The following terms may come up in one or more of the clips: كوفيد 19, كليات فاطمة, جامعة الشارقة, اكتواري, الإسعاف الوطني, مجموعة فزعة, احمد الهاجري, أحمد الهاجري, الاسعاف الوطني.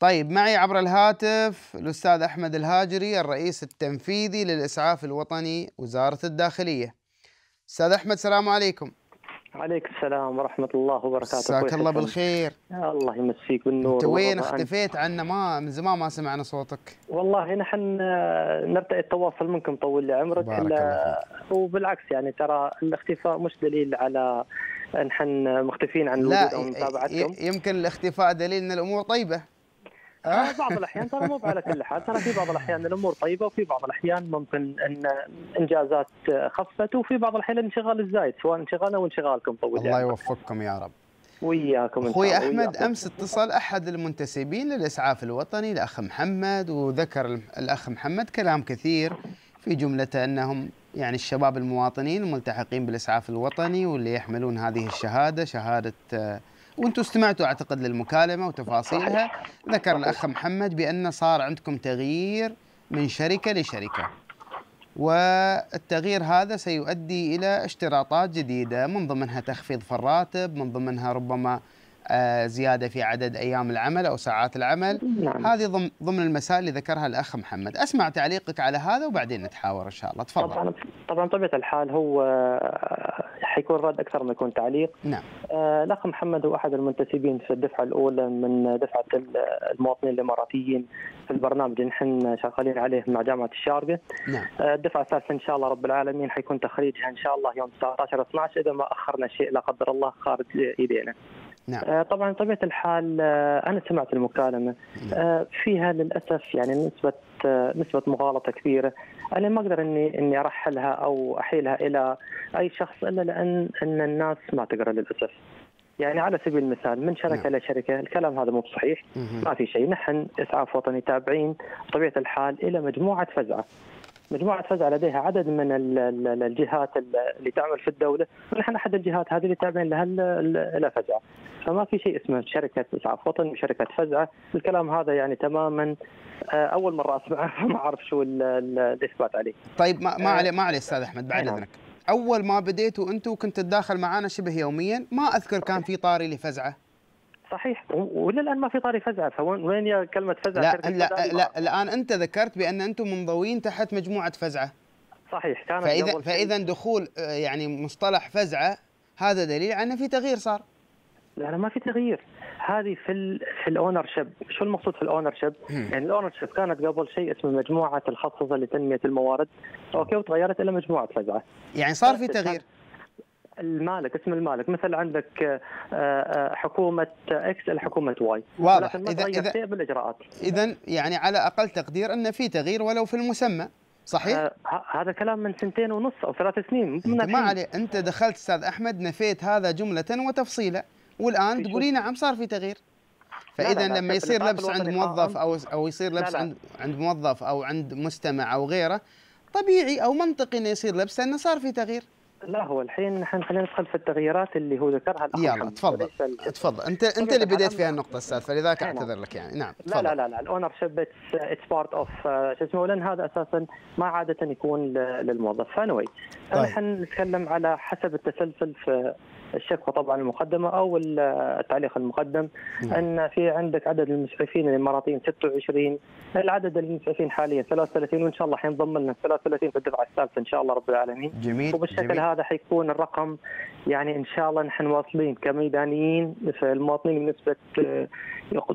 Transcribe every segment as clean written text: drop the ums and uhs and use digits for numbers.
طيب معي عبر الهاتف الأستاذ أحمد الهاجري الرئيس التنفيذي للإسعاف الوطني وزارة الداخلية. أستاذ أحمد السلام عليكم. عليك السلام ورحمة الله وبركاته. مساك الله بالخير. الله يمسيك بالنور. انت وين اختفيت عنا؟ ما من زمان ما سمعنا صوتك. والله نحن نبدأ التواصل منكم طول لي عمرك. وبالعكس يعني ترى الاختفاء مش دليل على نحن مختفين عن وجودكم أو متابعتكم. يمكن الاختفاء دليل ان الامور طيبة. بعض الاحيان ترى مو على كل حال، ترى في بعض الاحيان الامور طيبه وفي بعض الاحيان ممكن ان انجازات خفت وفي بعض الاحيان الانشغال الزايد، سواء انشغالنا وانشغالكم طول. الله يوفقكم يا رب. وياكم اخوي احمد. امس اتصل احد المنتسبين للاسعاف الوطني الاخ محمد، وذكر الاخ محمد كلام كثير في جملته انهم يعني الشباب المواطنين الملتحقين بالاسعاف الوطني واللي يحملون هذه الشهاده، شهاده، وانتم استمعتوا اعتقد للمكالمه وتفاصيلها. ذكر الاخ محمد بان صار عندكم تغيير من شركه لشركه، والتغيير هذا سيؤدي الى اشتراطات جديده من ضمنها تخفيض في الراتب، من ضمنها ربما زياده في عدد ايام العمل او ساعات العمل. هذه ضمن المسائل اللي ذكرها الاخ محمد. اسمع تعليقك على هذا وبعدين نتحاور ان شاء الله. تفضل. طبعا طبيعه الحال هو حيكون رد اكثر ما يكون تعليق. نعم. الاخ محمد هو احد المنتسبين في الدفعه الاولى من دفعه المواطنين الاماراتيين في البرنامج اللي نحن شغالين عليه مع جامعه الشارقه. نعم. الدفعه الثالثه ان شاء الله رب العالمين حيكون تخريجها ان شاء الله يوم 19/12 اذا ما اخرنا شيء لا قدر الله خارج ايدينا. نعم. طبعا طبيعة الحال أنا سمعت المكالمة فيها للأسف يعني نسبة مغالطة كبيرة. أنا ما أقدر إني أرحلها أو أحيلها إلى أي شخص إلا لأن الناس ما تقرأ للأسف. يعني على سبيل المثال من شركة لشركة الكلام هذا مو صحيح. ما في شيء، نحن إسعاف وطني تابعين طبيعة الحال إلى مجموعة فزعة. مجموعة فزعة لديها عدد من الجهات اللي تعمل في الدولة، ونحن أحد الجهات هذه اللي تابعين لها فزعة. فما في شيء اسمه شركة إسعاف وطني وشركة فزعة، الكلام هذا يعني تماما أول مرة أسمعه فما أعرف شو الإثبات عليه. طيب ما عليه أستاذ أحمد بعد إذنك. أول ما بديتوا أنتوا كنت تداخل معانا شبه يوميا، ما أذكر كان في طاري لفزعة. صحيح، ولا الان ما في طاري فزعه، فوين يا كلمه فزعه؟ لا الان انت ذكرت بان انتم منضوين تحت مجموعه فزعه. صحيح، كانت فاذا دخول يعني مصطلح فزعه هذا دليل على ان في تغيير صار. لا ما في تغيير، هذه في الاونر شيب. شو المقصود في الاونر شيب؟ يعني الاونر شيب كانت قبل شيء اسمه مجموعه الخصصه لتنميه الموارد، اوكي، وتغيرت الى مجموعه فزعه. يعني صار في تغيير. المالك اسم المالك، مثل عندك حكومة اكس إلى حكومة واي. واضح. إذا بالاجراءات. إذا يعني على أقل تقدير أن في تغيير ولو في المسمى، صحيح؟ هذا كلام من 2.5 أو 3 سنين. ما عليه، أنت دخلت أستاذ أحمد نفيت هذا جملة وتفصيلا، والآن تقولي نعم صار في تغيير. فإذا لما يصير لبس عند موظف أو يصير لبس عند موظف أو عند مستمع أو غيره، طبيعي أو منطقي أنه يصير لبس أنه صار في تغيير. لا هو الحين نحن خلينا ندخل في التغييرات اللي هو ذكرها الأخ. يلا تفضل انت اللي بديت فيها النقطه استاذ، فلذاك اعتذر لك يعني. نعم تفضل. لا الاونر شيب اتس بارت اوف شو اسمه، لان هذا اساسا ما عاده يكون للموظف. فانوي نحن نتكلم على حسب التسلسل في الشكوى طبعا المقدمه او التعليق المقدم. ان في عندك عدد المسعفين الاماراتيين 26، العدد المسعفين حاليا 33، وان شاء الله حينضم لنا 33 في الدفعه الثالثه ان شاء الله رب العالمين. جميل. وبالشكل جميل. هذا حيكون الرقم يعني ان شاء الله نحن واصلين كميدانيين في المواطنين بنسبه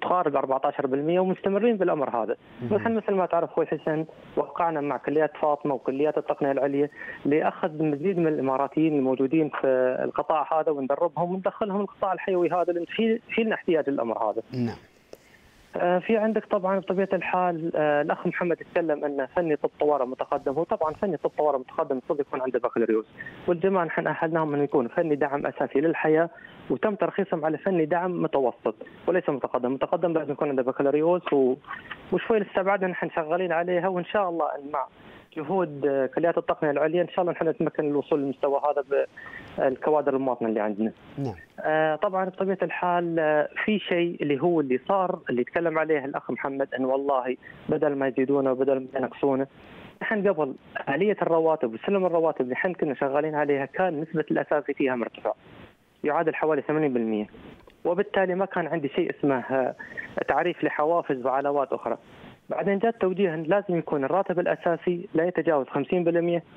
تقارب 14%، ومستمرين بالامر هذا. ونحن مثل ما تعرف اخوي حسن وقعنا مع كليات فاطمه وكليات التقنيه العليا لاخذ مزيد من الاماراتيين الموجودين في القطاع هذا وندربهم وندخلهم القطاع الحيوي هذا لان في لنا احتياج للامر هذا. نعم. في عندك طبعا بطبيعه الحال الاخ محمد يتكلم ان فني طب طوارئ متقدم، هو طبعا فني طب طوارئ متقدم المفروض يكون عنده بكالوريوس، والجماعه نحن اهلناهم انه يكون فني دعم اساسي للحياه، وتم ترخيصهم على فني دعم متوسط وليس متقدم، متقدم لازم يكون عنده بكالوريوس وشوي استبعدنا نحن شغالين عليها، وان شاء الله مع جهود كليات التقنيه العليا ان شاء الله نحن نتمكن من الوصول للمستوى هذا بالكوادر المواطنه اللي عندنا. نعم. طبعا بطبيعه الحال في شيء اللي هو اللي صار اللي يتكلم عليه الاخ محمد ان والله بدل ما يزيدونه وبدل ما ينقصونه، نحن قبل آلية الرواتب وسلم الرواتب اللي نحن كنا شغالين عليها كان نسبه الاساسي فيها مرتفعه يعادل حوالي 80%. وبالتالي ما كان عندي شيء اسمه تعريف لحوافز وعلاوات أخرى. بعدين جاء توجيه لازم يكون الراتب الأساسي لا يتجاوز 50%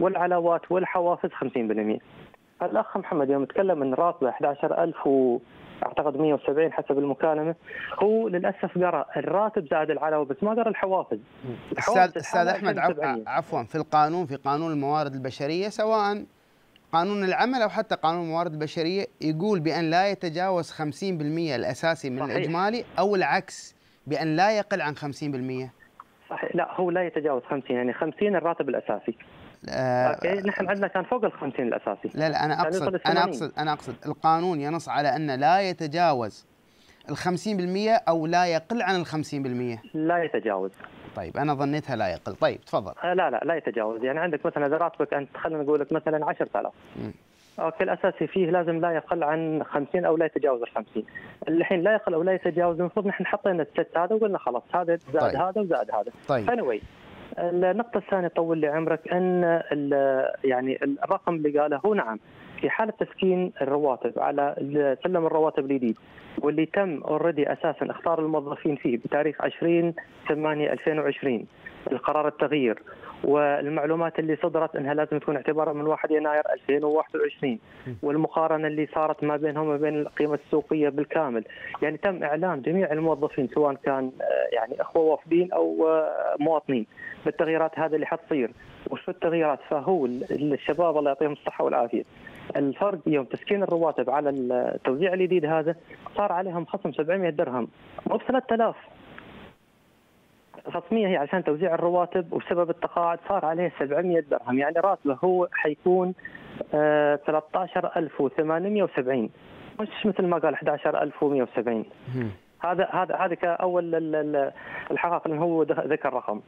والعلاوات والحوافز 50%. الأخ محمد يوم يتكلم أن راتبه 11000 وأعتقد 170 حسب المكالمة، هو للأسف قرأ الراتب زائد العلاوة بس ما قرأ الحوافز. أستاذ أحمد عفوا، في القانون، في قانون الموارد البشرية سواء قانون العمل أو حتى قانون الموارد البشرية يقول بأن لا يتجاوز 50% الأساسي من صحيح. الإجمالي أو العكس بأن لا يقل عن 50%. صحيح، لا هو لا يتجاوز 50 يعني 50 الراتب الأساسي. اوكي نحن عندنا كان فوق ال 50 الاساسي. لا لا انا اقصد القانون ينص على ان لا يتجاوز ال 50% او لا يقل عن ال 50%. لا يتجاوز. طيب انا ظنيتها لا يقل. طيب تفضل. لا لا لا يتجاوز، يعني عندك مثلا اذا راتبك انت خلينا نقول لك مثلا 10000. اوكي الاساسي فيه لازم لا يقل عن 50 او لا يتجاوز ال 50. الحين لا يقل او لا يتجاوز المفروض نحن حطينا الست هذا وقلنا خلاص هذا زاد طيب. هذا وزاد هذا. طيب. anyway النقطة الثانية طول لي عمرك أن يعني الرقم اللي قاله هو نعم في حالة تسكين الرواتب على سلم الرواتب الجديد واللي تم اوريدي أساسا اختار الموظفين فيه بتاريخ 20/8/2020 القرار التغيير والمعلومات اللي صدرت أنها لازم تكون اعتبارا من 1 يناير 2021 والمقارنة اللي صارت ما بينهم وبين القيمة السوقية بالكامل، يعني تم إعلام جميع الموظفين سواء كان يعني إخوة وافدين أو مواطنين بالتغييرات هذه اللي حتصير وشو التغييرات، فهو الشباب الله يعطيهم الصحة والعافية. الفرق يوم تسكين الرواتب على التوزيع الجديد هذا صار عليهم خصم 700 درهم مو ب 3000. خصمية هي عشان توزيع الرواتب وبسبب التقاعد صار عليه 700 درهم، يعني راتبه هو حيكون 13870 مش مثل ما قال 11170. هذا كأول الحقائق لأنه هو ذكر رقم.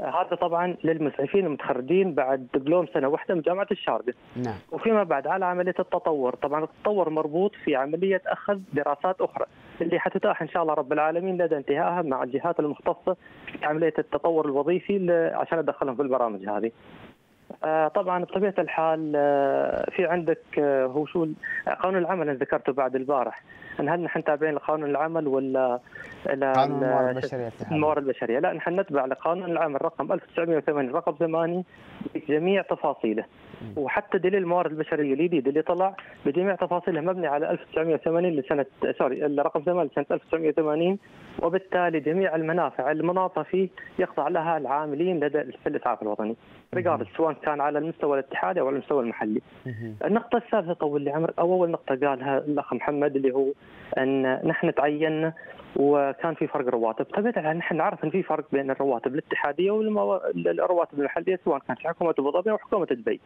هذا طبعا للمسعفين المتخرجين بعد دبلوم سنة واحدة من جامعة الشارقة. نعم. وفيما بعد على عملية التطور، طبعا التطور مربوط في عملية أخذ دراسات أخرى اللي حتتاح إن شاء الله رب العالمين لدى انتهائها مع الجهات المختصة في عملية التطور الوظيفي عشان أدخلهم في البرامج هذه. طبعا بطبيعه الحال في عندك هو شو قانون العمل اللي ذكرته بعد البارح، ان هل نحن تابعين لقانون العمل ولا قانون الموارد البشريه؟ لا نحن نتبع لقانون العمل رقم 1980 رقم 8 بجميع تفاصيله، وحتى دليل الموارد البشريه الجديد اللي طلع بجميع تفاصيله مبني على 1980 لسنه سوري الرقم 8 لسنه 1980، وبالتالي جميع المنافع المناطه فيه يخضع لها العاملين لدى الاسعاف الوطني سواء كان على المستوى الاتحادي او على المستوى المحلي. النقطة الثالثة طول لي عمرك، أول نقطة قالها الأخ محمد اللي هو أن نحن تعيننا وكان في فرق رواتب، طبعا نحن نعرف أن في فرق بين الرواتب الاتحادية والرواتب المحلية سواء كانت حكومة أبو ظبي أو حكومة دبي.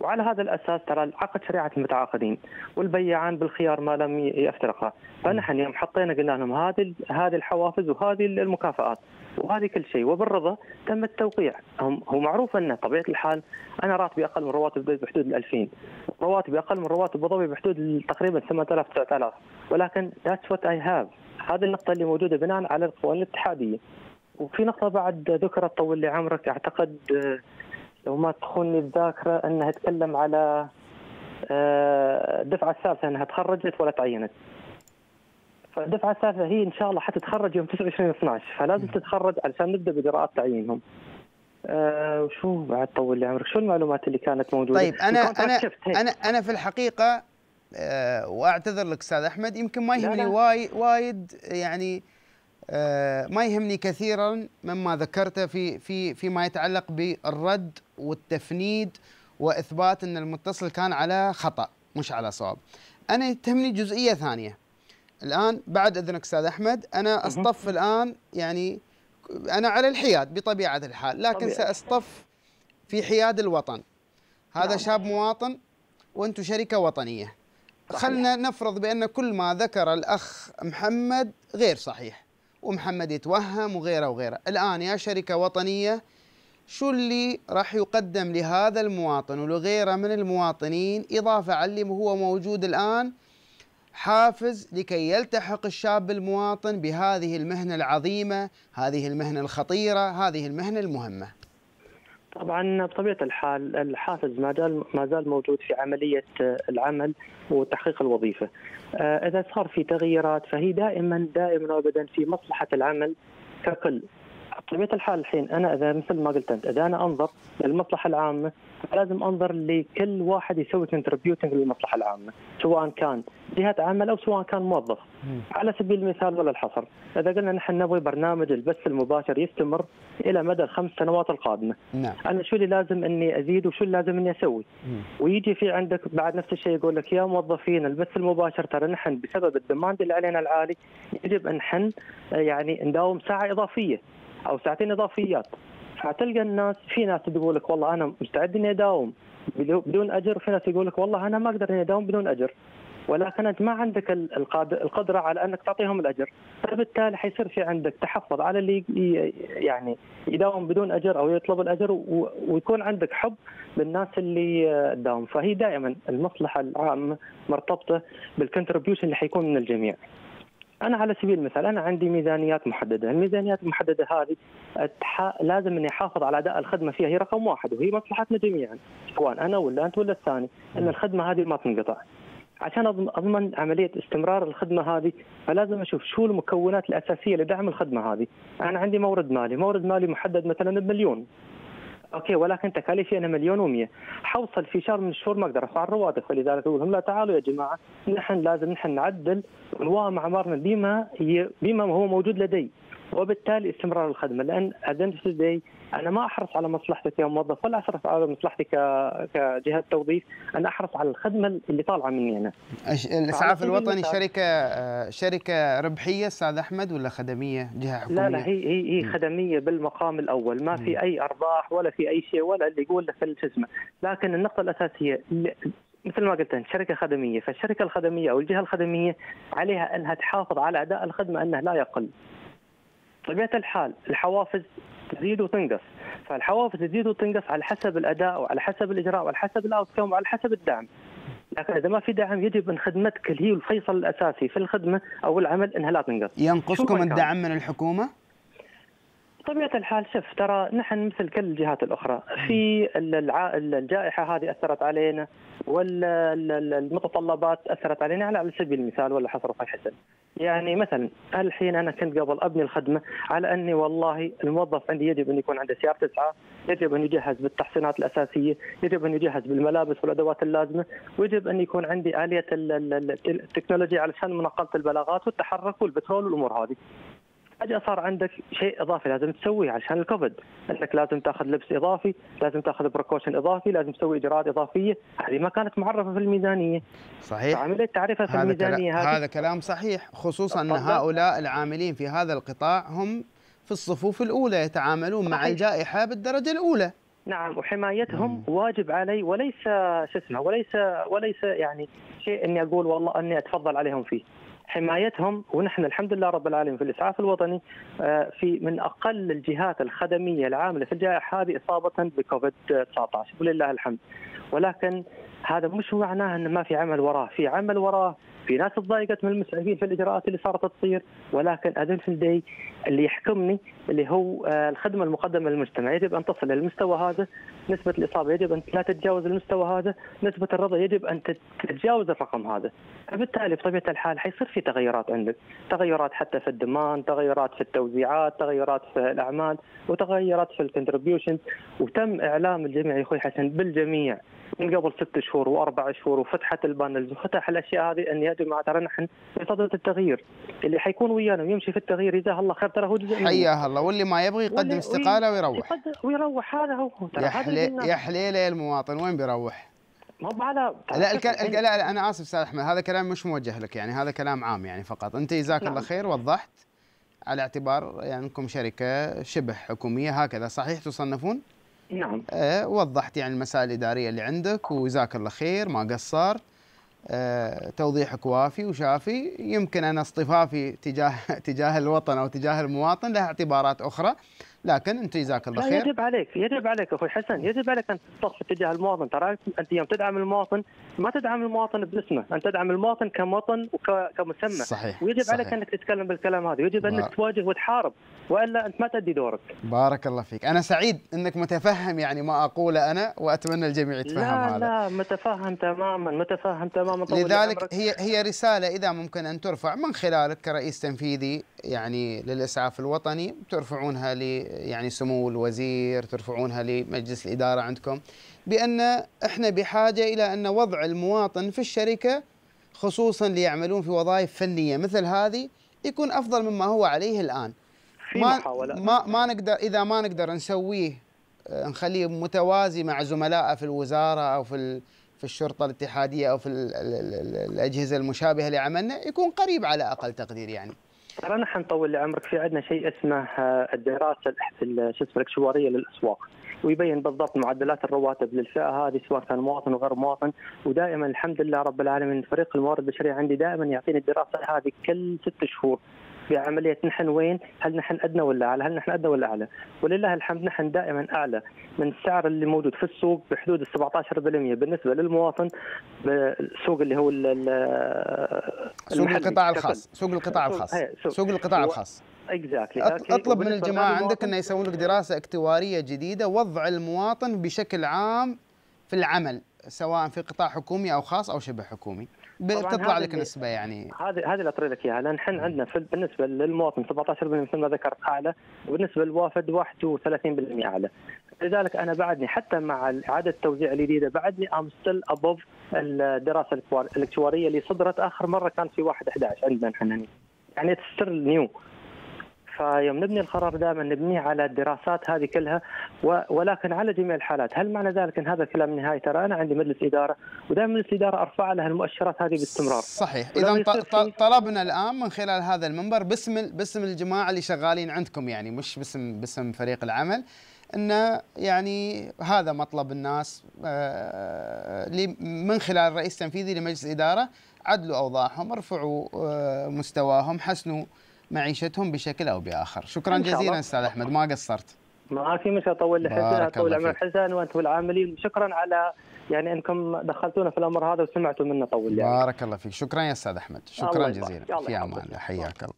وعلى هذا الأساس ترى عقد شريعة المتعاقدين والبيعان بالخيار ما لم يفترقها، فنحن يوم حطينا قلنا لهم هذه الحوافز وهذه المكافآت وهذه كل شيء وبالرضا تم التوقيع. هو معروف أن طبيعة الحال أنا راتبي أقل من رواتب دبي بحدود ال 2000، رواتبي أقل من رواتب أبو ظبي بحدود تقريبا 8000 9000، ولكن that's what I have. هذه النقطة اللي موجودة بناء على القوانين الاتحادية. وفي نقطة بعد ذكرت طول لي عمرك، أعتقد لو ما تخوني الذاكرة أنها تكلم على الدفعة الثالثة أنها تخرجت ولا تعينت. فالدفعة الثالثة هي إن شاء الله حتتخرج يوم 29/12، فلازم تتخرج علشان نبدأ بإجراءات تعيينهم. وشو بعد طول لي عمرك؟ شو المعلومات اللي كانت موجودة؟ طيب أنا في الحقيقة وأعتذر لك أستاذ أحمد، يمكن ما يهمني وايد يعني ما يهمني كثيرا مما ذكرته فيما يتعلق بالرد والتفنيد واثبات ان المتصل كان على خطا مش على صواب. انا تهمني جزئيه ثانيه. الان بعد اذنك استاذ احمد انا اصطف الان، يعني انا على الحياد بطبيعه الحال، لكن ساصطف في حياد الوطن. هذا شاب مواطن وانتم شركه وطنيه. خلنا نفرض بان كل ما ذكر الاخ محمد غير صحيح ومحمد يتوهم وغيره وغيره. الآن يا شركة وطنية شو اللي راح يقدم لهذا المواطن ولغيره من المواطنين إضافة على اللي هو موجود الآن حافز لكي يلتحق الشاب المواطن بهذه المهنة العظيمة، هذه المهنة الخطيرة، هذه المهنة المهمة؟ طبعا بطبيعة الحال الحافز ما زال موجود في عملية العمل وتحقيق الوظيفة. إذا صار في تغييرات فهي دائما وابدا في مصلحة العمل ككل. بطبيعة الحال الحين أنا إذا مثل ما قلت أنت، إذا أنا أنظر للمصلحة العامة لازم أنظر لكل واحد يسوي كونتربيوتنج للمصلحة العامة، سواء كان جهة عمل أو سواء كان موظف. على سبيل المثال ولا الحصر، إذا قلنا نحن نبغي برنامج البث المباشر يستمر إلى مدى ال5 سنوات القادمة. أنا شو اللي لازم إني أزيد وشو اللي لازم إني أسوي؟ ويجي في عندك بعد نفس الشيء يقول لك يا موظفين البث المباشر ترى نحن بسبب الدماند اللي علينا العالي يجب أن نحن يعني نداوم ساعة إضافية أو ساعتين إضافيات. هتلقى الناس، في ناس تقول لك والله أنا مستعد إني أداوم بدون أجر، في ناس يقول لك والله أنا ما أقدر إني أداوم بدون أجر، ولكن أنت ما عندك القدرة على أنك تعطيهم الأجر، فبالتالي حيصير في عندك تحفظ على اللي يعني يداوم بدون أجر أو يطلب الأجر، ويكون عندك حب للناس اللي تداوم. فهي دائما المصلحة العامة مرتبطة بالكونتربيوشن اللي حيكون من الجميع. أنا على سبيل المثال أنا عندي ميزانيات محددة، الميزانيات المحددة هذه لازم إني أحافظ على أداء الخدمة فيها، هي رقم واحد وهي مصلحتنا جميعا، سواء أنا ولا أنت ولا الثاني، أن الخدمة هذه ما تنقطع. عشان أضمن عملية استمرار الخدمة هذه فلازم أشوف شو المكونات الأساسية لدعم الخدمة هذه. أنا عندي مورد مالي محدد مثلا ب1,000,000 أوكي، ولكن تكاليفي أنا 1,100,000، حوصل في شهر من الشهور ما أقدر أدفع الرواتب، فلذلك أقول لهم لا تعالوا يا جماعة نحن لازم نعدل ونوامع عمارنا بما هو موجود لدي، وبالتالي استمرار الخدمة، لأن أدنت لدي أنا ما أحرص على مصلحتي كموظف ولا أحرص على مصلحتي كجهة توظيف، أنا أحرص على الخدمة اللي طالعة مني أنا. الإسعاف الوطني شركة ربحية أستاذ أحمد ولا خدمية جهة حكومية؟ لا هي خدمية بالمقام الأول، ما في أي أرباح ولا في أي شيء ولا اللي يقول لك اسمه، لكن النقطة الأساسية مثل ما قلت أنت شركة خدمية، فالشركة الخدمية أو الجهة الخدمية عليها أنها تحافظ على أداء الخدمة أنه لا يقل. بطبيعة الحال الحوافز تزيد وتنقص، فالحوافز تزيد وتنقص على حسب الأداء وعلى حسب الإجراء وعلى حسب الأوتكم وعلى حسب الدعم، لكن إذا ما في دعم يجب أن خدمتك اللي هي الفيصل الأساسي في الخدمة أو العمل أنها لا تنقص. ينقصكم الدعم من الحكومة؟ بطبيعة الحال شف ترى نحن مثل كل الجهات الأخرى، في الجائحة هذه أثرت علينا والمتطلبات أثرت علينا، على سبيل المثال ولا حصر صحيح حسن. يعني مثلا الحين أنا كنت قبل أبني الخدمة على أني والله الموظف عندي يجب أن يكون عنده سيارة إسعاف، يجب أن يجهز بالتحصينات الأساسية، يجب أن يجهز بالملابس والأدوات اللازمة، ويجب أن يكون عندي آلية التكنولوجيا علشان مناقلة البلاغات والتحرك والبترول والأمور هذه. فجأة صار عندك شيء إضافي لازم تسويه علشان الكوفيد، أنك لازم تأخذ لبس إضافي، لازم تأخذ بروكوشن إضافي، لازم تسوي إجراءات إضافية، هذه ما كانت معرفة في الميزانية. صحيح. عملية تعرفها في الميزانية هذا كلام صحيح، خصوصا أن هؤلاء العاملين في هذا القطاع هم في الصفوف الأولى يتعاملون مع الجائحة بالدرجة الأولى. نعم، وحمايتهم واجب علي وليس وليس يعني شيء إني أقول والله إني أتفضل عليهم فيه. حمايتهم ونحن الحمد لله رب العالمين في الاسعاف الوطني في من اقل الجهات الخدميه العامله في الجائحه هذه اصابه بكوفيد 19 ولله الحمد، ولكن هذا مش معناه ان ما في عمل وراه، في عمل وراه، في ناس تضايقت من المسعفين في الاجراءات اللي صارت تصير، ولكن ادنت اللي يحكمني اللي هو الخدمه المقدمه للمجتمع، يجب ان تصل للمستوى هذا، نسبه الاصابه يجب ان لا تتجاوز المستوى هذا، نسبه الرضا يجب ان تتجاوز الرقم هذا، فبالتالي بطبيعه الحال حيصير في تغيرات عندك، تغيرات حتى في الدمان، تغيرات في التوزيعات، تغيرات في الاعمال، وتغيرات في الكونتربيوشن، وتم اعلام الجميع يا اخوي حسن بالجميع من قبل 6 شهور و4 شهور وفتحت البانلز وفتح الاشياء هذه ان يا جماعه ترى نحن في صدد التغيير، اللي حيكون ويانا ويمشي في التغيير جزاه الله خير ترى هو جزء حياه الله، واللي ما يبغي يقدم استقاله ويروح هذا هو يا حليله المواطن وين بيروح؟ ما على لا انا اسف استاذ احمد، هذا كلام مش موجه لك، يعني هذا كلام عام يعني فقط، انت جزاك الله خير وضحت على اعتبار يعني انكم شركه شبه حكوميه هكذا صحيح تصنفون؟ نعم. وضحت يعني المسائل الاداريه اللي عندك وجزاك الله خير ما قصر، توضيحك وافي وشافي. يمكن انا اصطفافي تجاه الوطن او تجاه المواطن له اعتبارات اخرى، لكن انت جزاك الله خير. يجب عليك اخوي حسن، يجب عليك ان تثقف تجاه المواطن. ترى انت يوم تدعم المواطن ما تدعم المواطن باسمه، انت تدعم المواطن كمواطن وكمسمى. صحيح. ويجب صحيح. عليك انك تتكلم بالكلام هذا، يجب انك تواجه وتحارب، والا انت ما تؤدي دورك. بارك الله فيك، انا سعيد انك متفهم يعني ما اقوله انا، واتمنى الجميع يتفهم هذا. لا متفهم تماما، متفهم تماما. لذلك هي رساله اذا ممكن ان ترفع من خلالك كرئيس تنفيذي يعني للاسعاف الوطني، ترفعونها ل يعني سمو الوزير، ترفعونها لمجلس الإدارة عندكم، بأن احنا بحاجة إلى أن وضع المواطن في الشركة، خصوصا اللي يعملون في وظائف فنية مثل هذه، يكون أفضل مما هو عليه الآن. ما نقدر، إذا ما نقدر نسويه نخليه متوازي مع زملائه في الوزارة أو في الشرطة الاتحادية أو في الأجهزة المشابهة لعملنا، يكون قريب على أقل تقدير يعني. ترى نحن طول لعمرك في عندنا شيء اسمه الدراسه الاكشواريه للاسواق، ويبين بالضبط معدلات الرواتب للفئه هذه سواء كان مواطن وغير مواطن، ودائما الحمد لله رب العالمين فريق الموارد البشريه عندي دائما يعطيني الدراسه هذه كل 6 شهور بعمليه نحن وين، هل نحن ادنى ولا اعلى، هل نحن ادنى ولا اعلى، ولله الحمد نحن دائما اعلى من السعر اللي موجود في السوق بحدود 17% بالنسبه للمواطن بالسوق اللي هو سوق القطاع الخاص. اكزاكتلي. اطلب من الجماعه عندك انه يسوون لك دراسه اكتواريه جديده، وضع المواطن بشكل عام في العمل سواء في قطاع حكومي او خاص او شبه حكومي، بتطلع لك نسبه يعني. هذه اللي اطري لك اياها، لان احنا عندنا بالنسبه للمواطن 17% مثل ما ذكرت اعلى، وبالنسبه للوافد 31% اعلى. لذلك انا بعدني حتى مع اعاده التوزيع الجديده بعدني امستل ابوف الدراسه الاكتواريه اللي صدرت اخر مره كان في 1/11 عندنا نحن، يعني تستر نيو. فيوم نبني القرار دائما نبنيه على الدراسات هذه كلها، ولكن على جميع الحالات. هل معنى ذلك ان هذا الكلام نهائي؟ ترى انا عندي مجلس اداره، ودائما مجلس الاداره ارفع لها المؤشرات هذه باستمرار. صحيح. اذا طلبنا الان من خلال هذا المنبر باسم الجماعه اللي شغالين عندكم، يعني مش باسم فريق العمل، ان يعني هذا مطلب الناس من خلال الرئيس التنفيذي لمجلس الاداره، عدلوا اوضاعهم، ارفعوا مستواهم، حسنوا معيشتهم بشكل أو بآخر. شكرا جزيلا أستاذ أحمد، ما قصرت. ما في مش أطول لحسن، أطول عمر حسن وأنت والعاملين. شكرا على يعني أنكم دخلتونا في الأمر هذا وسمعتوا منا طول يعني. بارك الله فيك، شكرا يا أستاذ أحمد، شكرا جزيلا، في أمان الله، حياك الله.